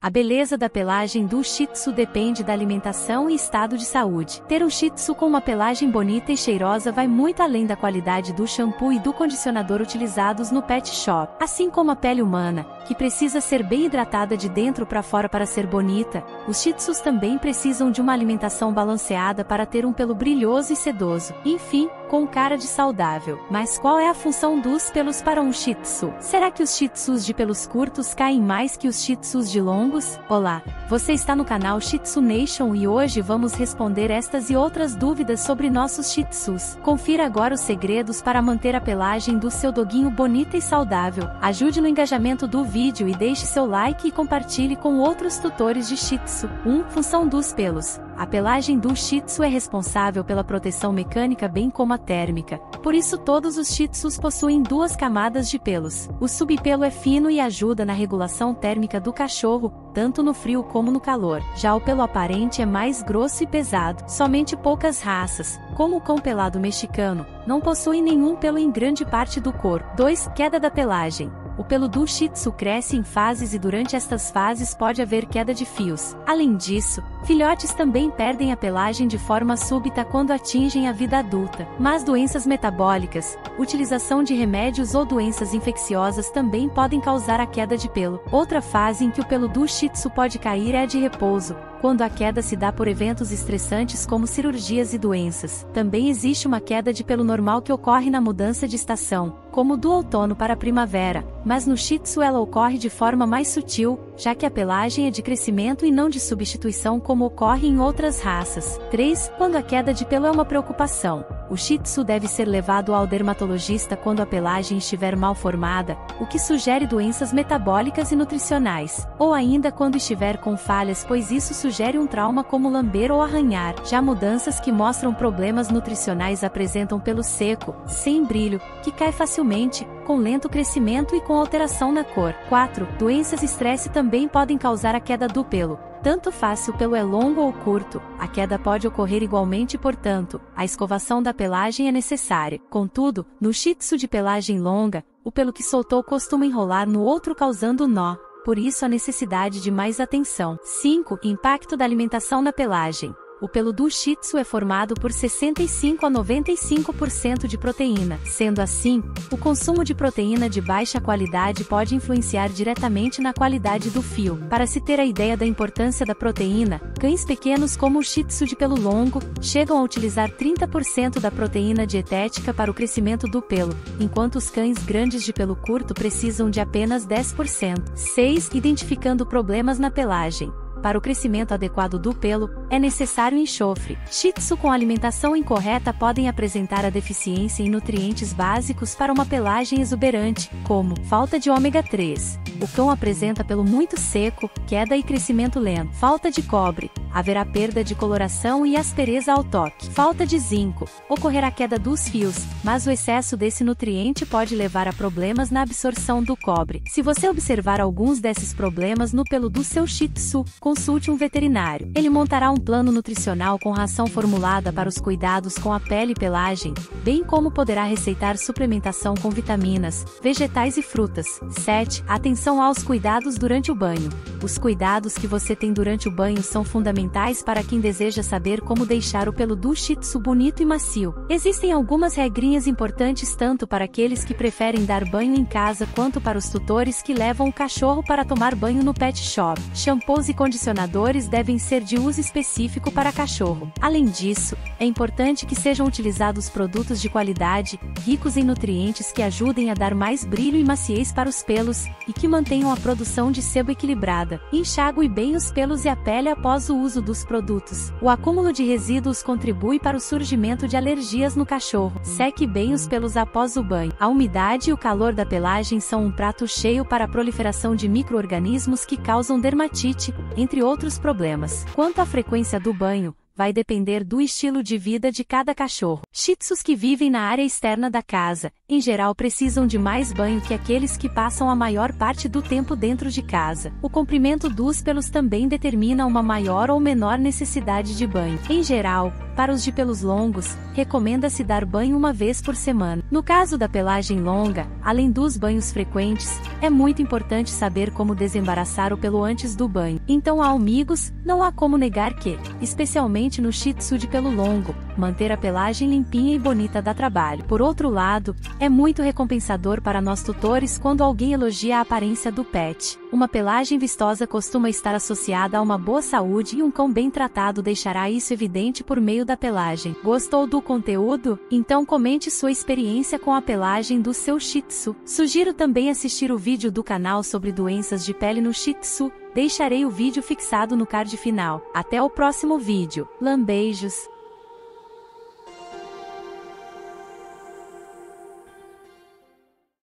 A beleza da pelagem do Shih Tzu depende da alimentação e estado de saúde. Ter um Shih Tzu com uma pelagem bonita e cheirosa vai muito além da qualidade do shampoo e do condicionador utilizados no pet shop. Assim como a pele humana, que precisa ser bem hidratada de dentro para fora para ser bonita, os Shih Tzus também precisam de uma alimentação balanceada para ter um pelo brilhoso e sedoso. Enfim, com cara de saudável. Mas qual é a função dos pelos para um Shih Tzu? Será que os Shih Tzus de pelos curtos caem mais que os Shih Tzus de longos? Olá, você está no canal Shih Tzu Nation e hoje vamos responder estas e outras dúvidas sobre nossos Shih Tzus. Confira agora os segredos para manter a pelagem do seu doguinho bonita e saudável. Ajude no engajamento do vídeo e deixe seu like e compartilhe com outros tutores de Shih Tzu. 1. Função dos pelos. A pelagem do Shih Tzu é responsável pela proteção mecânica bem como a térmica, por isso todos os Shih Tzus possuem duas camadas de pelos. O subpelo é fino e ajuda na regulação térmica do cachorro, tanto no frio como no calor. Já o pelo aparente é mais grosso e pesado. Somente poucas raças, como o cão pelado mexicano, não possuem nenhum pelo em grande parte do corpo. 2. Queda da pelagem. O pelo do Shih Tzu cresce em fases e durante estas fases pode haver queda de fios. Além disso, filhotes também perdem a pelagem de forma súbita quando atingem a vida adulta. Mas doenças metabólicas, utilização de remédios ou doenças infecciosas também podem causar a queda de pelo. Outra fase em que o pelo do Shih Tzu pode cair é a de repouso, quando a queda se dá por eventos estressantes como cirurgias e doenças. Também existe uma queda de pelo normal que ocorre na mudança de estação, como do outono para a primavera, mas no Shih Tzu ela ocorre de forma mais sutil, já que a pelagem é de crescimento e não de substituição como ocorre em outras raças. 3. Quando a queda de pelo é uma preocupação. O Shih Tzu deve ser levado ao dermatologista quando a pelagem estiver mal formada, o que sugere doenças metabólicas e nutricionais, ou ainda quando estiver com falhas, pois isso sugere um trauma como lamber ou arranhar. Já mudanças que mostram problemas nutricionais apresentam pelo seco, sem brilho, que cai facilmente, com lento crescimento e com alteração na cor. 4. Doenças e estresse também podem causar a queda do pelo. Tanto faz se o pelo é longo ou curto, a queda pode ocorrer igualmente e, portanto, a escovação da pelagem é necessária. Contudo, no Shih Tzu de pelagem longa, o pelo que soltou costuma enrolar no outro causando nó. Por isso a necessidade de mais atenção. 5. Impacto da alimentação na pelagem. O pelo do Shih Tzu é formado por 65 a 95% de proteína. Sendo assim, o consumo de proteína de baixa qualidade pode influenciar diretamente na qualidade do fio. Para se ter a ideia da importância da proteína, cães pequenos como o Shih Tzu de pelo longo chegam a utilizar 30% da proteína dietética para o crescimento do pelo, enquanto os cães grandes de pelo curto precisam de apenas 10%. 6. Identificando problemas na pelagem. Para o crescimento adequado do pelo, é necessário enxofre. Shih Tzu com alimentação incorreta podem apresentar a deficiência em nutrientes básicos para uma pelagem exuberante, como falta de ômega 3. O cão apresenta pelo muito seco, queda e crescimento lento. Falta de cobre. Haverá perda de coloração e aspereza ao toque. Falta de zinco. Ocorrerá queda dos fios, mas o excesso desse nutriente pode levar a problemas na absorção do cobre. Se você observar alguns desses problemas no pelo do seu Shih Tzu, consulte um veterinário. Ele montará um plano nutricional com ração formulada para os cuidados com a pele e pelagem, bem como poderá receitar suplementação com vitaminas, vegetais e frutas. 7. Atenção aos cuidados durante o banho. Os cuidados que você tem durante o banho são fundamentais para quem deseja saber como deixar o pelo do Shih Tzu bonito e macio. Existem algumas regrinhas importantes tanto para aqueles que preferem dar banho em casa quanto para os tutores que levam o cachorro para tomar banho no pet shop. Shampoos e condicionadores devem ser de uso específico para cachorro. Além disso, é importante que sejam utilizados produtos de qualidade, ricos em nutrientes que ajudem a dar mais brilho e maciez para os pelos, e que mantenham a produção de sebo equilibrada. Enxague bem os pelos e a pele após o uso dos produtos. O acúmulo de resíduos contribui para o surgimento de alergias no cachorro. Seque bem os pelos após o banho. A umidade e o calor da pelagem são um prato cheio para a proliferação de micro-organismos que causam dermatite, entre outros problemas. Quanto à frequência do banho, vai depender do estilo de vida de cada cachorro. Shih Tzus que vivem na área externa da casa, em geral precisam de mais banho que aqueles que passam a maior parte do tempo dentro de casa. O comprimento dos pelos também determina uma maior ou menor necessidade de banho. Em geral, para os de pelos longos, recomenda-se dar banho uma vez por semana. No caso da pelagem longa, além dos banhos frequentes, é muito importante saber como desembaraçar o pelo antes do banho. Então, amigos, não há como negar que, especialmente no Shih Tzu de pelo longo, manter a pelagem limpinha e bonita dá trabalho. Por outro lado, é muito recompensador para nós tutores quando alguém elogia a aparência do pet. Uma pelagem vistosa costuma estar associada a uma boa saúde e um cão bem tratado deixará isso evidente por meio da pelagem. Gostou do conteúdo? Então comente sua experiência com a pelagem do seu Shih Tzu. Sugiro também assistir o vídeo do canal sobre doenças de pele no Shih Tzu. Deixarei o vídeo fixado no card final. Até o próximo vídeo. Lambeijos!